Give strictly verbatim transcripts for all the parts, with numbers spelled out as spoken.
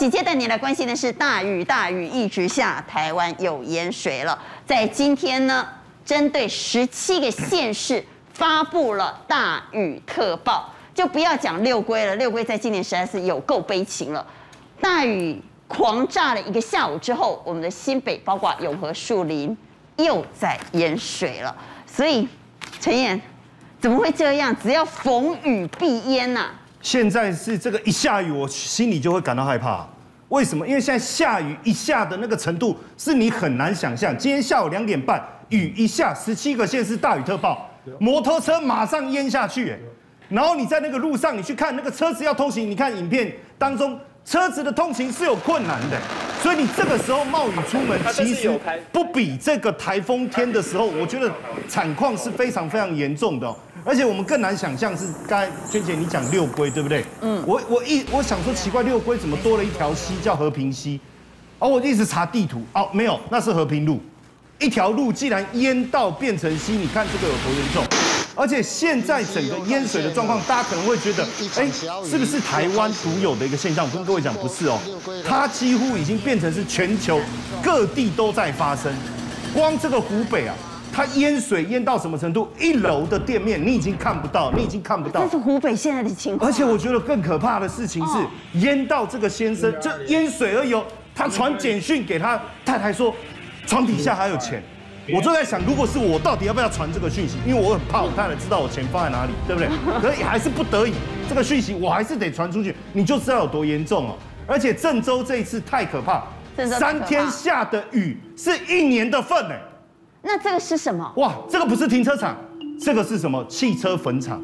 紧接着你来关心的是大雨，大雨一直下，台湾有淹水了。在今天呢，针对十七个县市发布了大雨特报，就不要讲六龟了，六龟在今年实在是有够悲情了。大雨狂炸了一个下午之后，我们的新北包括永和、树林又在淹水了。所以，陈燕怎么会这样？只要逢雨必淹呐、啊！ 现在是这个一下雨，我心里就会感到害怕。为什么？因为现在下雨一下的那个程度是你很难想象。今天下午两点半，雨一下，十七个县市大雨特报，摩托车马上淹下去。然后你在那个路上，你去看那个车子要通行，你看影片当中车子的通行是有困难的。所以你这个时候冒雨出门，其实不比这个台风天的时候，我觉得惨况是非常非常严重的、哦。 而且我们更难想象是刚才娟姐你讲六龟对不对？嗯，我我一我想说奇怪，六龟怎么多了一条溪叫和平溪？哦，我一直查地图，哦，没有，那是和平路。一条路既然淹到变成溪，你看这个有多严重？而且现在整个淹水的状况，大家可能会觉得，哎，是不是台湾独有的一个现象？我跟各位讲，不是哦，它几乎已经变成是全球各地都在发生。光这个湖北啊。 它淹水淹到什么程度？一楼的店面你已经看不到，你已经看不到。这是湖北现在的情况。而且我觉得更可怕的事情是，淹到这个先生，这淹水而已。他传简讯给他太太说，床底下还有钱。我就在想，如果是我，到底要不要传这个讯息？因为我很怕我太太知道我钱放在哪里，对不对？可是还是不得已，这个讯息我还是得传出去。你就知道有多严重哦。而且郑州这一次太可怕，三天下的雨是一年的份哎。 那这个是什么？哇，这个不是停车场，这个是什么？汽车坟场，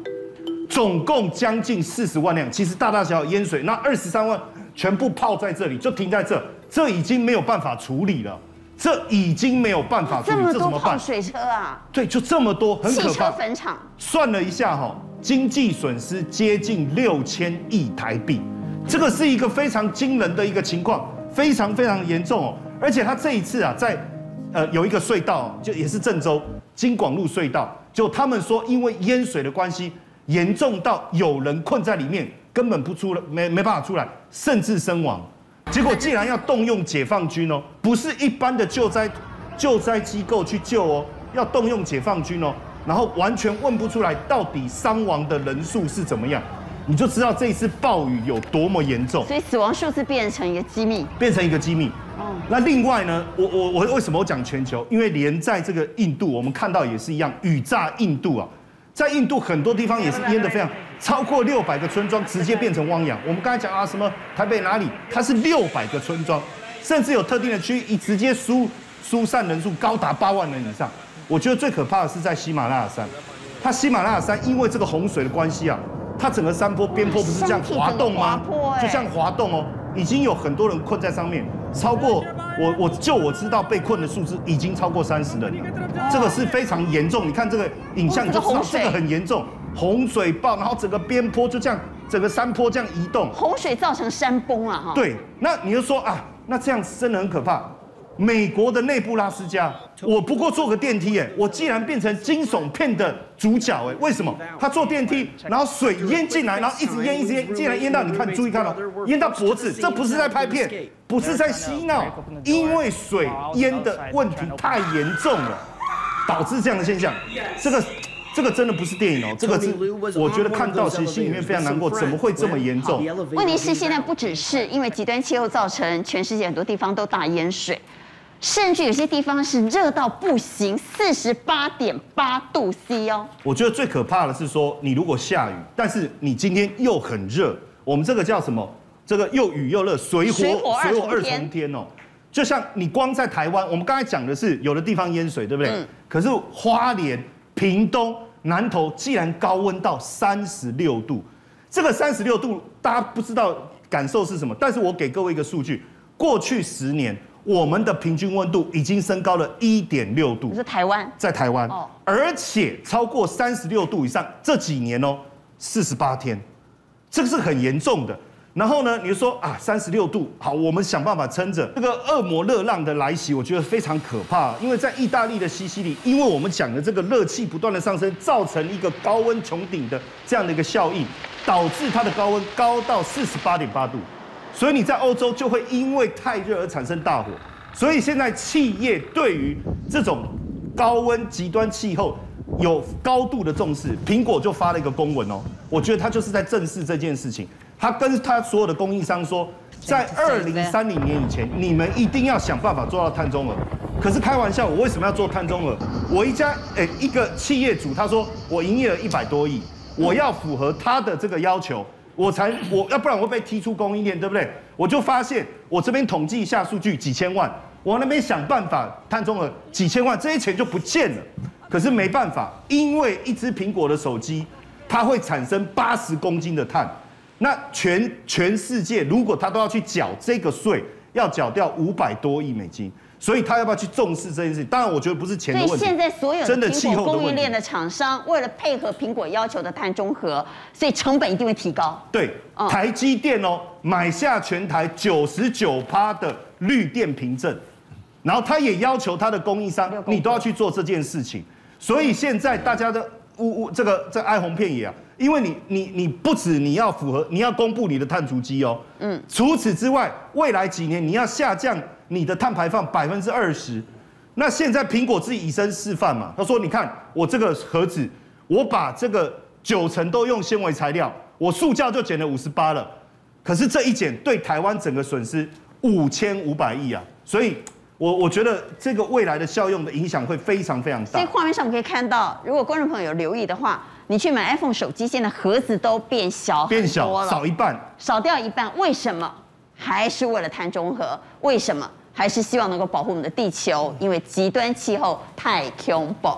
总共将近四十万辆。其实大大小小淹水，那二十三万全部泡在这里，就停在这，这已经没有办法处理了，这已经没有办法处理，这怎么办？水车啊！对，就这么多，很可怕。汽车坟场。算了一下哈、哦，经济损失接近六千亿台币，这个是一个非常惊人的一个情况，非常非常严重哦。而且他这一次啊，在 呃，有一个隧道，就也是郑州京广路隧道，就他们说因为淹水的关系，严重到有人困在里面，根本不出来，没没办法出来，甚至身亡。结果既然要动用解放军哦，不是一般的救灾救灾机构去救哦，要动用解放军哦，然后完全问不出来到底伤亡的人数是怎么样，你就知道这一次暴雨有多么严重。所以死亡数字变成一个机密，变成一个机密。 那另外呢，我我我为什么我讲全球？因为连在这个印度，我们看到也是一样，雨炸印度啊，在印度很多地方也是淹得非常，超过六百个村庄直接变成汪洋。我们刚才讲啊，什么台北哪里，它是六百个村庄，甚至有特定的区域直接疏疏散人数高达八万人以上。我觉得最可怕的是在喜马拉雅山，它喜马拉雅山因为这个洪水的关系啊，它整个山坡边坡不是这样滑动吗？就像滑动哦，已经有很多人困在上面。 超过我，我就我知道被困的数字已经超过三十人了，这个是非常严重。你看这个影像，你就知道这个很严重，洪水暴，然后整个边坡就这样，整个山坡这样移动，洪水造成山崩啊！哈，对，那你就说啊，那这样真的很可怕。美国的内布拉斯加，我不过坐个电梯，哎，我竟然变成惊悚片的主角，哎，为什么？他坐电梯，然后水淹进来，然后一直淹，一直淹，竟然淹到你看，注意看哦，淹到脖子，这不是在拍片。 不是在嬉闹，因为水淹的问题太严重了，导致这样的现象。这个，这个真的不是电影哦，这个是我觉得看到其实心里面非常难过，怎么会这么严重？问题是现在不只是因为极端气候造成全世界很多地方都大淹水，甚至有些地方是热到不行，四十八点八度 C 哦。我觉得最可怕的是说，你如果下雨，但是你今天又很热，我们这个叫什么？ 这个又雨又热，水火水火二重天哦，就像你光在台湾，我们刚才讲的是有的地方淹水，对不对？嗯、可是花莲、屏东、南投，既然高温到三十六度，这个三十六度大家不知道感受是什么，但是我给各位一个数据，过去十年我们的平均温度已经升高了一点六度。是台湾，在台湾，哦、而且超过三十六度以上，这几年哦，四十八天，这个是很严重的。 然后呢，你就说啊，三十六度，好，我们想办法撑着。这个恶魔热浪的来袭，我觉得非常可怕，因为在意大利的西西里，因为我们讲的这个热气不断的上升，造成一个高温穹顶的这样的一个效应，导致它的高温高到四十八点八度，所以你在欧洲就会因为太热而产生大火。所以现在企业对于这种高温极端气候有高度的重视。苹果就发了一个公文哦，我觉得他就是在正视这件事情。他跟他所有的供应商说，在二零三零年以前，你们一定要想办法做到碳中和。可是开玩笑，我为什么要做碳中和？我一家诶一个企业主，他说我营业额一百多亿，我要符合他的这个要求。 我才我要不然我会被踢出供应链，对不对？我就发现我这边统计一下数据，几千万，我那边想办法碳中和几千万，这些钱就不见了。可是没办法，因为一只苹果的手机，它会产生八十公斤的碳。那全全世界如果它都要去缴这个税，要缴掉五百多亿美金。 所以他要不要去重视这件事情？当然，我觉得不是钱的问题。所以现在所有真的苹果供应链的厂商，为了配合苹果要求的碳中和，所以成本一定会提高。对，嗯、台积电哦，买下全台九十九趴的绿电凭证，然后他也要求他的供应商，你都要去做这件事情。所以现在大家的呜呜，这个这哀鸿遍野啊，因为你你你不止你要符合，你要公布你的碳足迹哦。嗯。除此之外，未来几年你要下降。 你的碳排放百分之二十，那现在苹果自己以身示范嘛，他说：“你看我这个盒子，我把这个九成都用纤维材料，我塑胶就减了五十八了。可是这一减对台湾整个损失五千五百亿啊！所以我，我我觉得这个未来的效用的影响会非常非常大。所以画面上我们可以看到，如果观众朋友有留意的话，你去买 iPhone 手机，现在盒子都变小很多了，变小，少一半，少掉一半，为什么？ 还是为了碳中和，为什么？还是希望能够保护我们的地球，因为极端气候太恐怖。